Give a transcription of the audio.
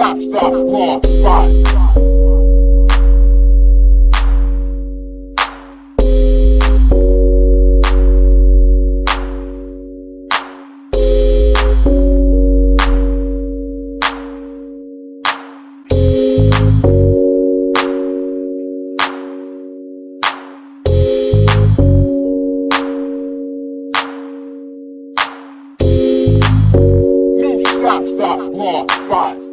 Stop, stop, law, fight. Stop, stop, law, spot.